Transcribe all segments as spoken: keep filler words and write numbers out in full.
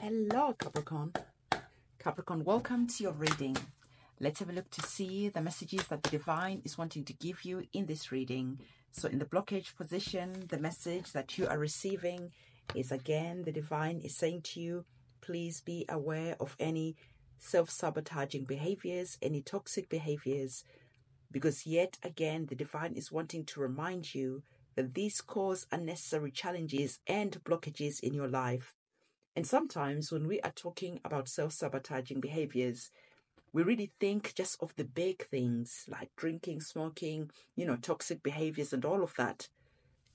Hello, Capricorn. Capricorn, welcome to your reading. Let's have a look to see the messages that the divine is wanting to give you in this reading. So in the blockage position, the message that you are receiving is, again, the divine is saying to you, please be aware of any self-sabotaging behaviors, any toxic behaviors, because yet again, the divine is wanting to remind you that these cause unnecessary challenges and blockages in your life. And sometimes when we are talking about self-sabotaging behaviors, we really think just of the big things like drinking, smoking, you know, toxic behaviors and all of that.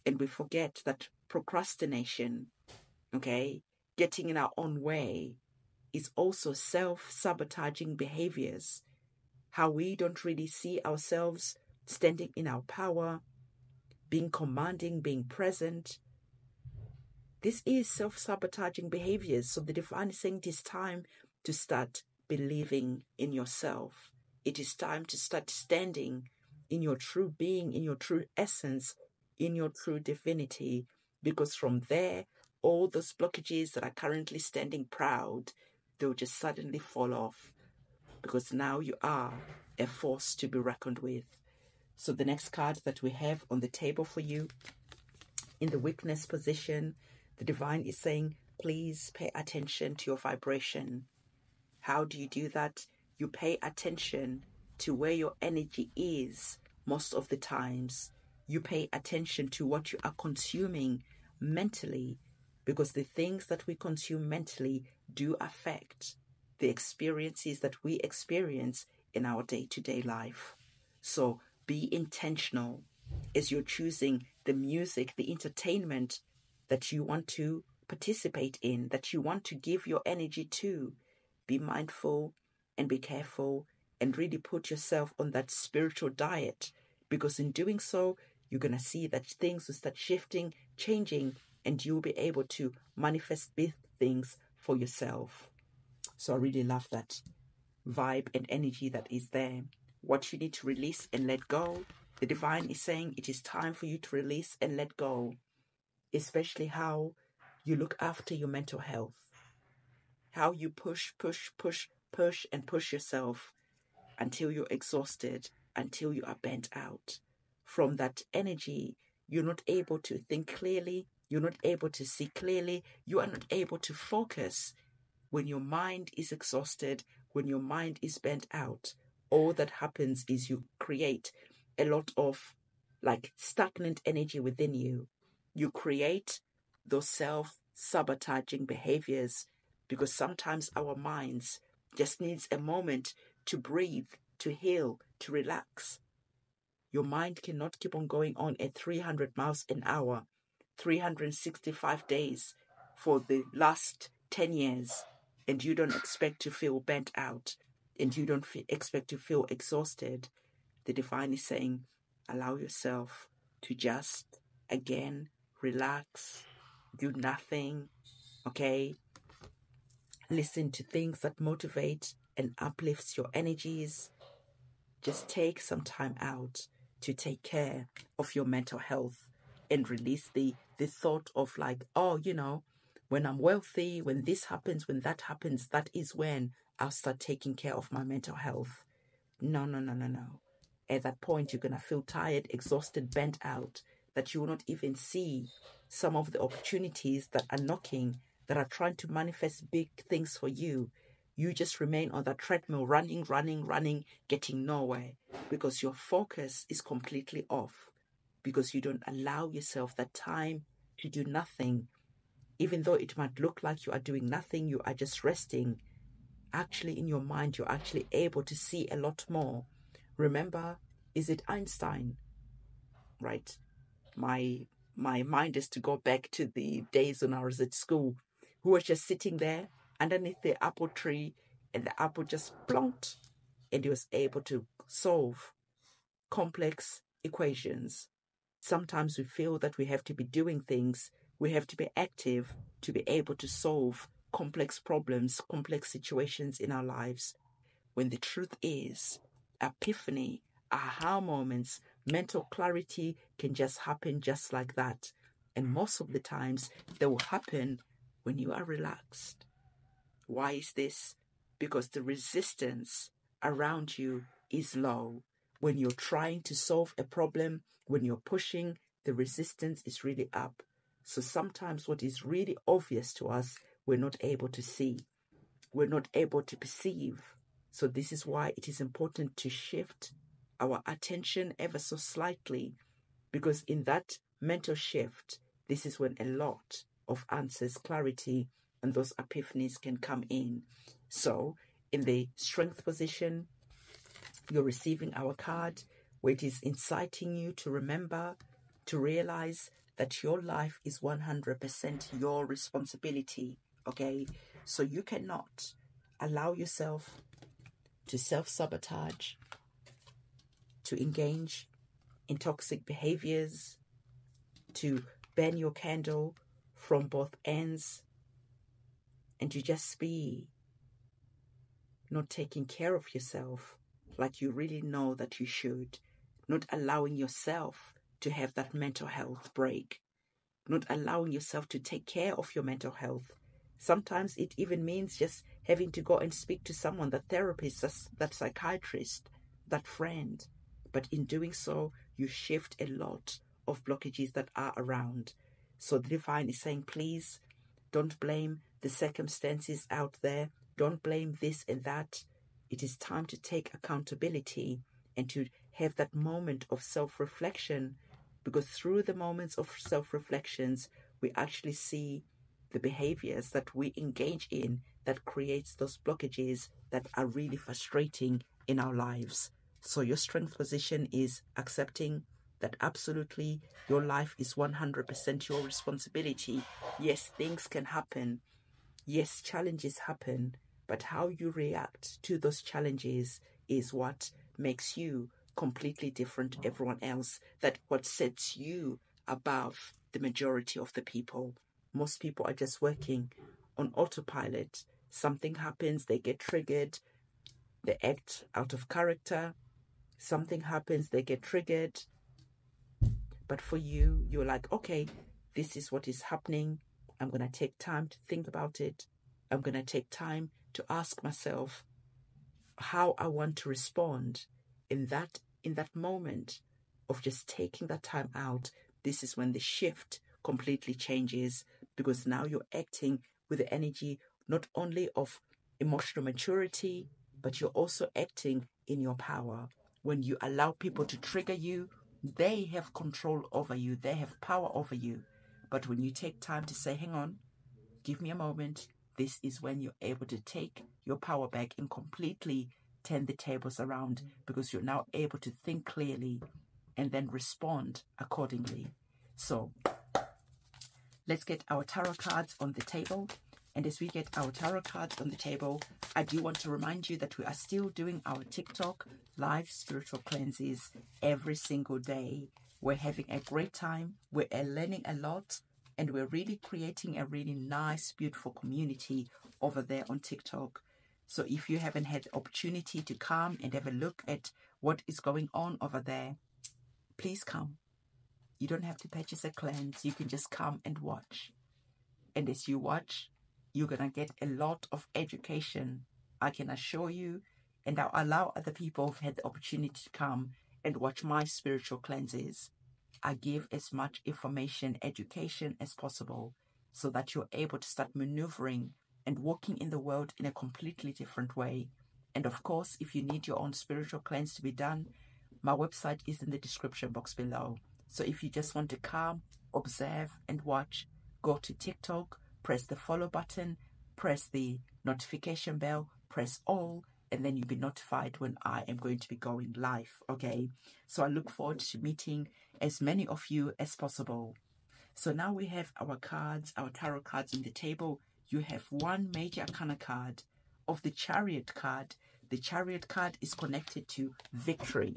And we forget that procrastination, okay, getting in our own way is also self-sabotaging behaviors. How we don't really see ourselves standing in our power, being commanding, being present. This is self-sabotaging behaviors. So the divine is saying it is time to start believing in yourself. It is time to start standing in your true being, in your true essence, in your true divinity. Because from there, all those blockages that are currently standing proud, they'll just suddenly fall off, because now you are a force to be reckoned with. So the next card that we have on the table for you, in the weakness position, the divine is saying, please pay attention to your vibration. How do you do that? You pay attention to where your energy is most of the times. You pay attention to what you are consuming mentally, because the things that we consume mentally do affect the experiences that we experience in our day-to-day life. So be intentional as you're choosing the music, the entertainment that you want to participate in, that you want to give your energy to. Be mindful and be careful and really put yourself on that spiritual diet, because in doing so, you're going to see that things will start shifting, changing, and you'll be able to manifest big things for yourself. So I really love that vibe and energy that is there. What you need to release and let go, the divine is saying it is time for you to release and let go, especially how you look after your mental health, how you push, push, push, push, and push yourself until you're exhausted, until you are bent out. From that energy, you're not able to think clearly, you're not able to see clearly, you are not able to focus. When your mind is exhausted, when your mind is bent out, all that happens is you create a lot of like stagnant energy within you. You create those self-sabotaging behaviors, because sometimes our minds just needs a moment to breathe, to heal, to relax. Your mind cannot keep on going on at three hundred miles an hour, three hundred sixty-five days for the last ten years. And you don't expect to feel bent out, and you don't f- expect to feel exhausted. The divine is saying, allow yourself to just, again, relax, do nothing, okay? Listen to things that motivate and uplifts your energies. Just take some time out to take care of your mental health and release the, the thought of like, oh, you know, when I'm wealthy, when this happens, when that happens, that is when I'll start taking care of my mental health. No, no, no, no, no. At that point, you're going to feel tired, exhausted, bent out, that you will not even see some of the opportunities that are knocking, that are trying to manifest big things for you. You just remain on that treadmill, running, running, running, getting nowhere, because your focus is completely off, because you don't allow yourself that time to do nothing. Even though it might look like you are doing nothing, you are just resting. Actually, in your mind, you're actually able to see a lot more. Remember, is it Einstein? Right? My my mind is to go back to the days when I was at school, who was just sitting there underneath the apple tree, and the apple just plonked, and he was able to solve complex equations. Sometimes we feel that we have to be doing things. We have to be active to be able to solve complex problems, complex situations in our lives. When the truth is, epiphany, aha moments, mental clarity can just happen just like that. And most of the times, they will happen when you are relaxed, Why is this? Because the resistance around you is low. When you're trying to solve a problem, when you're pushing, the resistance is really up. So sometimes what is really obvious to us, we're not able to see. We're not able to perceive. So this is why it is important to shift our attention ever so slightly, because in that mental shift, this is when a lot of answers, clarity, and those epiphanies can come in. So in the strength position, you're receiving our card, where it is inciting you to remember, to realize that your life is one hundred percent your responsibility, okay? So you cannot allow yourself to self-sabotage, to engage in toxic behaviors, to burn your candle from both ends, and to just be not taking care of yourself like you really know that you should, not allowing yourself to have that mental health break, not allowing yourself to take care of your mental health. Sometimes it even means just having to go and speak to someone, that therapist, that psychiatrist, that friend. But in doing so, you shift a lot of blockages that are around. So the divine is saying, please don't blame the circumstances out there. Don't blame this and that. It is time to take accountability and to have that moment of self-reflection, because through the moments of self-reflections, we actually see the behaviors that we engage in that creates those blockages that are really frustrating in our lives. So your strength position is accepting that absolutely your life is one hundred percent your responsibility. Yes, things can happen. Yes, challenges happen. But how you react to those challenges is what makes you completely different to everyone else. That what sets you above the majority of the people. Most people are just working on autopilot. Something happens, they get triggered, they act out of character. Something happens, they get triggered. But for you, you're like, okay, this is what is happening. I'm going to take time to think about it. I'm going to take time to ask myself how I want to respond in that in that moment of just taking that time out. This is when the shift completely changes, because now you're acting with the energy not only of emotional maturity, but you're also acting in your power. When you allow people to trigger you, they have control over you. They have power over you. But when you take time to say, hang on, give me a moment, this is when you're able to take your power back and completely turn the tables around, because you're now able to think clearly and then respond accordingly. So let's get our tarot cards on the table. And as we get our tarot cards on the table, I do want to remind you that we are still doing our TikTok live spiritual cleanses every single day. We're having a great time. We're learning a lot. And we're really creating a really nice, beautiful community over there on TikTok. So if you haven't had the opportunity to come and have a look at what is going on over there, please come. You don't have to purchase a cleanse. You can just come and watch. And as you watch, you're going to get a lot of education, I can assure you. And I'll allow other people who've had the opportunity to come and watch my spiritual cleanses. I give as much information, education as possible, so that you're able to start maneuvering and walking in the world in a completely different way. And of course, if you need your own spiritual cleanse to be done, my website is in the description box below. So if you just want to come, observe and watch, go to TikTok, press the follow button, press the notification bell, press all, and then you'll be notified when I am going to be going live, okay? So I look forward to meeting as many of you as possible. So now we have our cards, our tarot cards on the table. You have one major arcana card of the Chariot card. The Chariot card is connected to victory.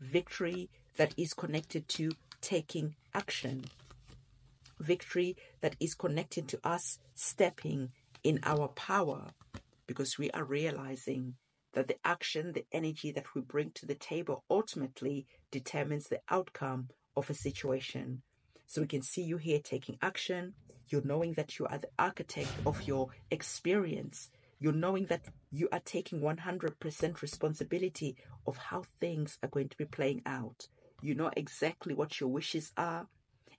Victory that is connected to taking action. Victory that is connected to us stepping in our power, because we are realizing that the action, the energy that we bring to the table ultimately determines the outcome of a situation. So we can see you here taking action. You're knowing that you are the architect of your experience. You're knowing that you are taking one hundred percent responsibility of how things are going to be playing out. You know exactly what your wishes are.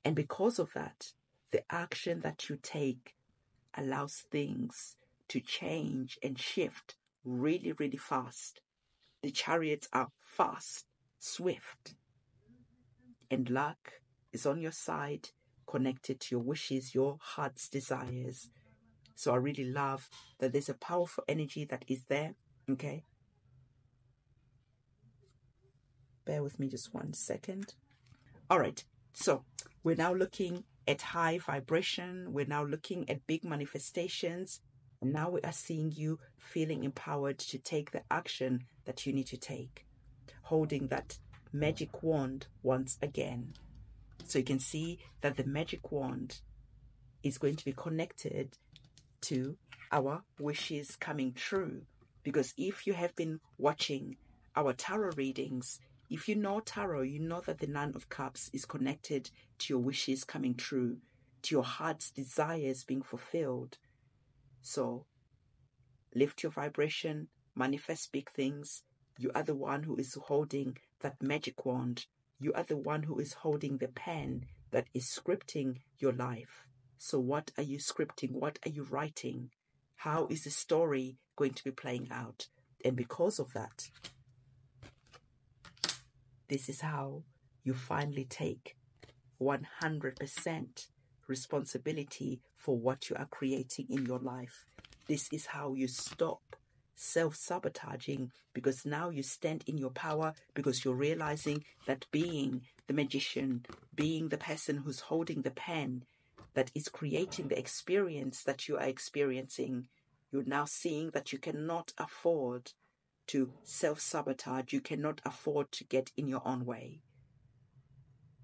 And because of that, the action that you take allows things to change and shift really, really fast. The chariots are fast, swift. And luck is on your side, connected to your wishes, your heart's desires. So I really love that there's a powerful energy that is there, okay? Bear with me just one second. All right, so we're now looking at high vibration. We're now looking at big manifestations. And now we are seeing you feeling empowered to take the action that you need to take, holding that magic wand once again. So you can see that the magic wand is going to be connected to our wishes coming true. Because if you have been watching our tarot readings, if you know tarot, you know that the Nine of Cups is connected to your wishes coming true, to your heart's desires being fulfilled. So lift your vibration, manifest big things. You are the one who is holding that magic wand. You are the one who is holding the pen that is scripting your life. So what are you scripting? What are you writing? How is the story going to be playing out? And because of that, this is how you finally take one hundred percent responsibility for what you are creating in your life. This is how you stop self-sabotaging, because now you stand in your power, because you're realizing that being the magician, being the person who's holding the pen that is creating the experience that you are experiencing, you're now seeing that you cannot afford to self-sabotage. You cannot afford to get in your own way.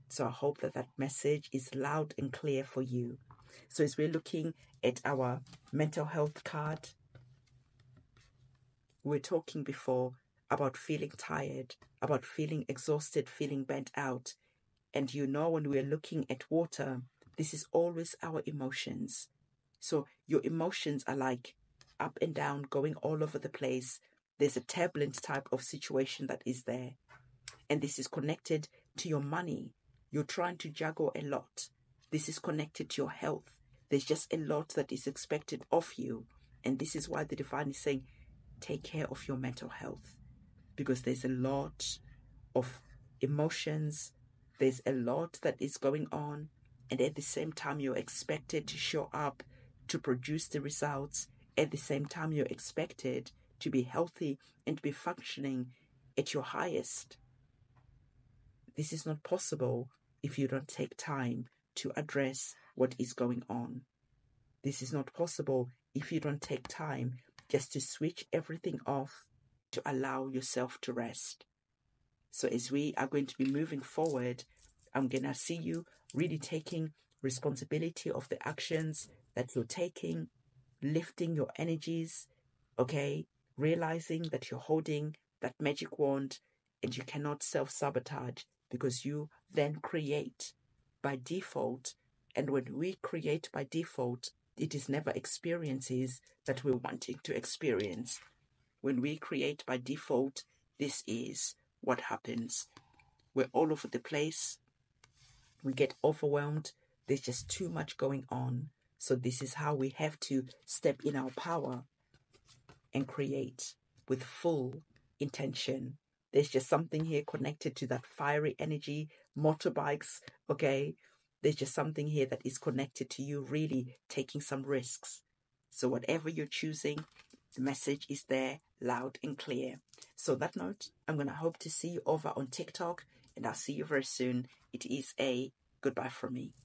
So I hope that that message is loud and clear for you. So as we're looking at our mental health card, we were talking before about feeling tired, about feeling exhausted, feeling burnt out. And you know, when we're looking at water, this is always our emotions. So your emotions are like up and down, going all over the place. There's a turbulent type of situation that is there. And this is connected to your money. You're trying to juggle a lot. This is connected to your health. There's just a lot that is expected of you. And this is why the divine is saying, take care of your mental health, because there's a lot of emotions. There's a lot that is going on. And at the same time, you're expected to show up, to produce the results. At the same time, you're expected to be healthy and to be functioning at your highest. This is not possible if you don't take time to address what is going on. This is not possible if you don't take time just to switch everything off, to allow yourself to rest. So as we are going to be moving forward, I'm going to see you really taking responsibility of the actions that you're taking, lifting your energies, okay? Realizing that you're holding that magic wand and you cannot self-sabotage, because you then create by default. And when we create by default, it is never experiences that we're wanting to experience. When we create by default, this is what happens. We're all over the place. We get overwhelmed. There's just too much going on. So this is how we have to step in our power and create with full intention. There's just something here connected to that fiery energy, motorbikes, okay? There's just something here that is connected to you really taking some risks. So whatever you're choosing, the message is there loud and clear. So that note, I'm going to hope to see you over on TikTok, and I'll see you very soon. It is a goodbye from me.